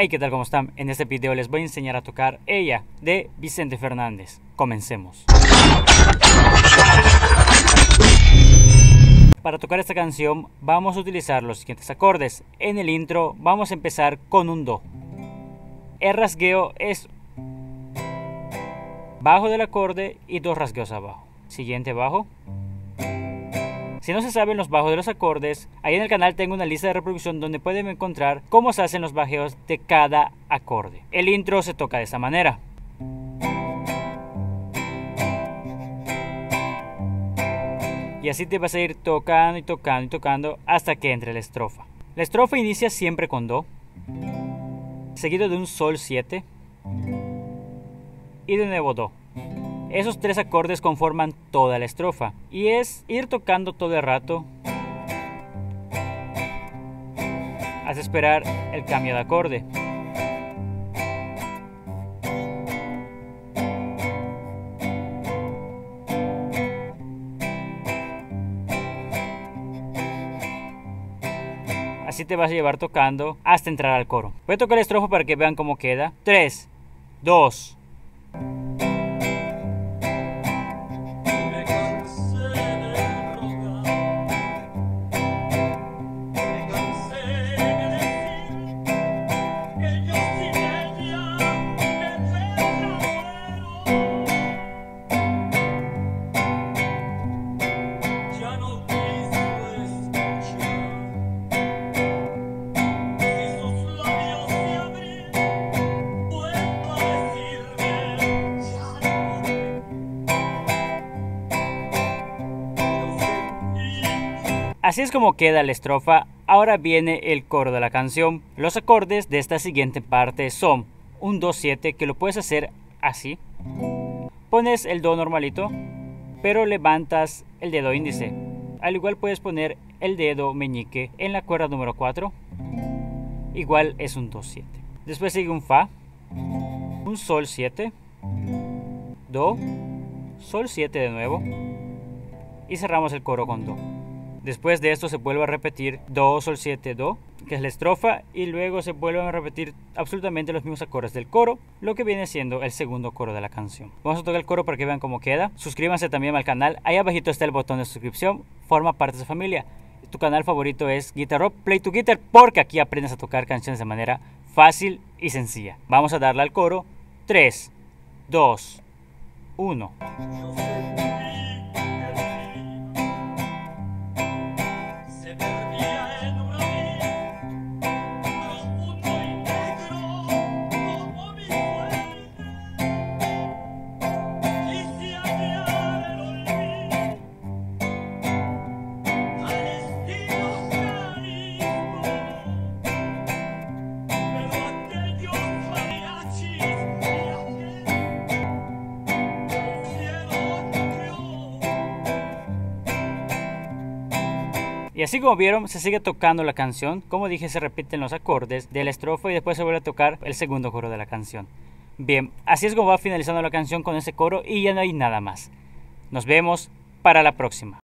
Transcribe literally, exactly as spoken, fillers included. Hey, ¿qué tal? ¿Cómo están? En este video les voy a enseñar a tocar Ella de Vicente Fernández. Comencemos. Para tocar esta canción vamos a utilizar los siguientes acordes. En el intro vamos a empezar con un do. El rasgueo es bajo del acorde y dos rasgueos abajo. Siguiente bajo. Si no se saben los bajos de los acordes, ahí en el canal tengo una lista de reproducción donde pueden encontrar cómo se hacen los bajeos de cada acorde. El intro se toca de esta manera. Y así te vas a ir tocando y tocando y tocando hasta que entre la estrofa. La estrofa inicia siempre con do, seguido de un sol siete y de nuevo do. Esos tres acordes conforman toda la estrofa y es ir tocando todo el rato hasta esperar el cambio de acorde. Así te vas a llevar tocando hasta entrar al coro. Voy a tocar la estrofa para que vean cómo queda. tres, dos... Así es como queda la estrofa. Ahora viene el coro de la canción. Los acordes de esta siguiente parte son un do siete, que lo puedes hacer así. Pones el do normalito, pero levantas el dedo índice. Al igual puedes poner el dedo meñique en la cuerda número cuatro. Igual es un do siete. Después sigue un fa, un sol siete, do, sol siete de nuevo. Y cerramos el coro con do. Después de esto se vuelve a repetir do, sol siete, do, que es la estrofa, y luego se vuelven a repetir absolutamente los mismos acordes del coro, lo que viene siendo el segundo coro de la canción. Vamos a tocar el coro para que vean cómo queda. Suscríbanse también al canal, ahí abajito está el botón de suscripción, forma parte de su familia. Tu canal favorito es GuitarRob, Play to Guitar, porque aquí aprendes a tocar canciones de manera fácil y sencilla. Vamos a darle al coro. tres, dos, uno... Y así como vieron, se sigue tocando la canción. Como dije, se repiten los acordes de la estrofa y después se vuelve a tocar el segundo coro de la canción. Bien, así es como va finalizando la canción con ese coro y ya no hay nada más. Nos vemos para la próxima.